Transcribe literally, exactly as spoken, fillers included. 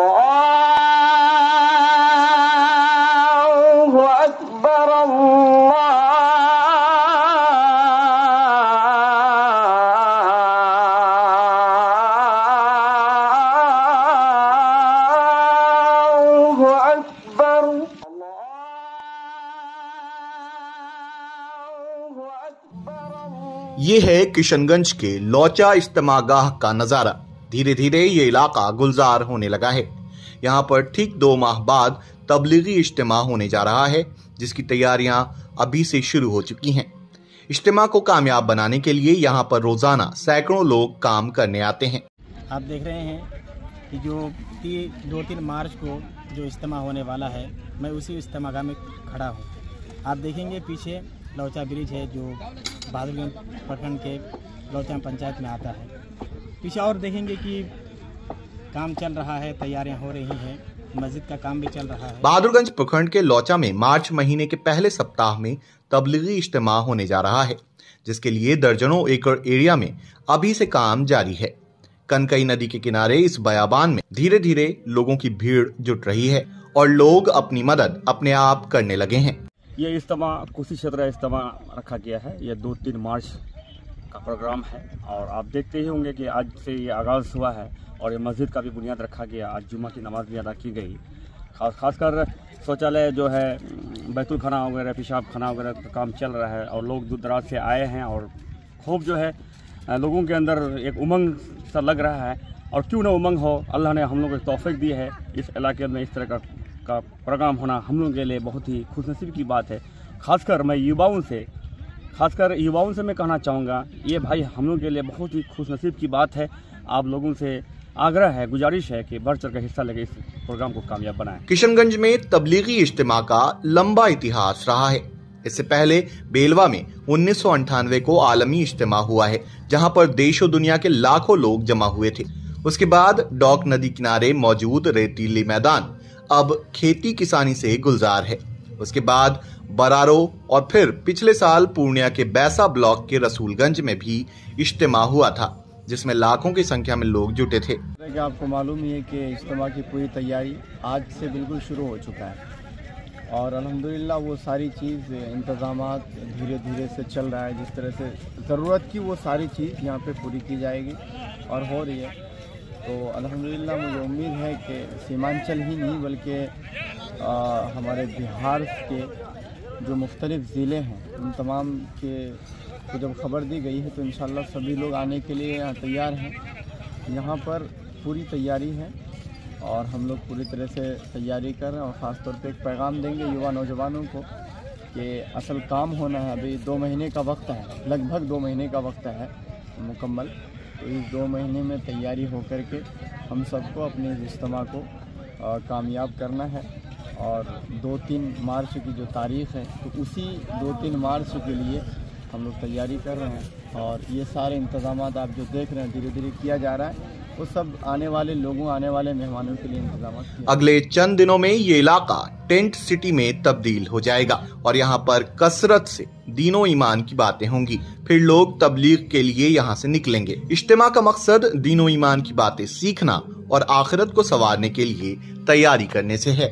अल्लाहु अकबर अल्लाहु अकबर अल्लाहु अकबर। ये है किशनगंज के लौचा इज्तिमागाह का नज़ारा। धीरे धीरे ये इलाका गुलजार होने लगा है। यहाँ पर ठीक दो माह बाद तबलीगी इज्तिमा होने जा रहा है, जिसकी तैयारियां अभी से शुरू हो चुकी हैं। इज्तिमा को कामयाब बनाने के लिए यहाँ पर रोज़ाना सैकड़ों लोग काम करने आते हैं। आप देख रहे हैं कि जो ती, दो तीन मार्च को जो इज्तिमा होने वाला है, मैं उसी इज्तिमागाह में खड़ा हूँ। आप देखेंगे पीछे लौचा ब्रिज है जो बहादुरगंज प्रखंड के लौचा पंचायत में आता है। पीछे और देखेंगे कि काम चल रहा है, तैयारियां हो रही हैं, मस्जिद का काम भी चल रहा है। बहादुरगंज प्रखंड के लौचा में मार्च महीने के पहले सप्ताह में तबलीगी इज्तिमा होने जा रहा है, जिसके लिए दर्जनों एकड़ एरिया में अभी से काम जारी है। कनकई नदी के किनारे इस बयाबान में धीरे धीरे लोगों की भीड़ जुट रही है और लोग अपनी मदद अपने आप करने लगे हैं। ये इज्तिमा कोसी क्षेत्र इज्तिमा रखा गया है। यह दो तीन मार्च का प्रोग्राम है और आप देखते ही होंगे कि आज से ये आगाज़ हुआ है और ये मस्जिद का भी बुनियाद रखा गया। आज जुमा की नमाज़ भी अदा की गई। खास खासकर शौचालय जो है, बैतुल खाना वगैरह, पेशाब खाना वगैरह का काम चल रहा है और लोग दूर दराज से आए हैं और खूब जो है लोगों के अंदर एक उमंग सा लग रहा है। और क्यों ना उमंग हो, अल्लाह ने हम लोग को तौफीक दी है। इस इलाके में इस तरह का, का प्रोग्राम होना हम लोग के लिए बहुत ही खुशनसीब की बात है। खासकर मैं युवाओं से खासकर युवाओं से मैं कहना चाहूँगा, ये भाई हम लोग के लिए बहुत ही खुशनसीब की बात है। आप लोगों से आग्रह है, गुजारिश है कि बढ़ चढ़ कर हिस्सा लेके इस प्रोग्राम को कामयाब बनाएं। किशनगंज में तबलीगी इज्तिमा का लंबा इतिहास रहा है। इससे पहले बेलवा में उन्नीस सौ अंठानवे को आलमी इज्तिमा हुआ है, जहाँ पर देशों दुनिया के लाखों लोग जमा हुए थे। उसके बाद डॉक नदी किनारे मौजूद रेतीले मैदान अब खेती किसानी से गुलजार है। उसके बाद बरारो और फिर पिछले साल पूर्णिया के बैसा ब्लॉक के रसूलगंज में भी इज्तिमा हुआ था, जिसमें लाखों की संख्या में लोग जुटे थे। आपको मालूम ही है कि इज्तिमा की पूरी तैयारी आज से बिल्कुल शुरू हो चुका है और अल्हम्दुलिल्लाह वो सारी चीज़ इंतजामात धीरे धीरे से चल रहा है। जिस तरह से ज़रूरत की वो सारी चीज़ यहाँ पर पूरी की जाएगी और हो रही है। तो अल्हम्दुलिल्लाह मुझे उम्मीद है कि सीमांचल ही नहीं बल्कि हमारे बिहार के जो मुख्तलिफ ज़िले हैं उन तमाम के को जब खबर दी गई है तो इंशाल्लाह सभी लोग आने के लिए यहाँ तैयार हैं। यहाँ पर पूरी तैयारी है और हम लोग पूरी तरह से तैयारी कर रहे हैं और ख़ास तौर पे एक पैगाम देंगे युवा नौजवानों को कि असल काम होना है। अभी दो महीने का वक्त है, लगभग दो महीने का वक्त है मुकम्मल। तो इस दो महीने में तैयारी होकर के हम सबको अपने इज्तिमा को कामयाब करना है और दो तीन मार्च की जो तारीख़ है तो उसी दो तीन मार्च के लिए हम लोग तैयारी कर रहे हैं और ये सारे इंतजाम आप जो देख रहे हैं धीरे धीरे किया जा रहा है। वो सब आने वाले लोगों, आने वाले मेहमानों के लिए इंतजाम। अगले चंद दिनों में ये इलाका टेंट सिटी में तब्दील हो जाएगा और यहाँ पर कसरत से दीनों ईमान की बातें होंगी। फिर लोग तबलीग के लिए यहाँ से निकलेंगे। इज्तिमा का मकसद दीनों ईमान की बातें सीखना और आखिरत को संवारने के लिए तैयारी करने से है।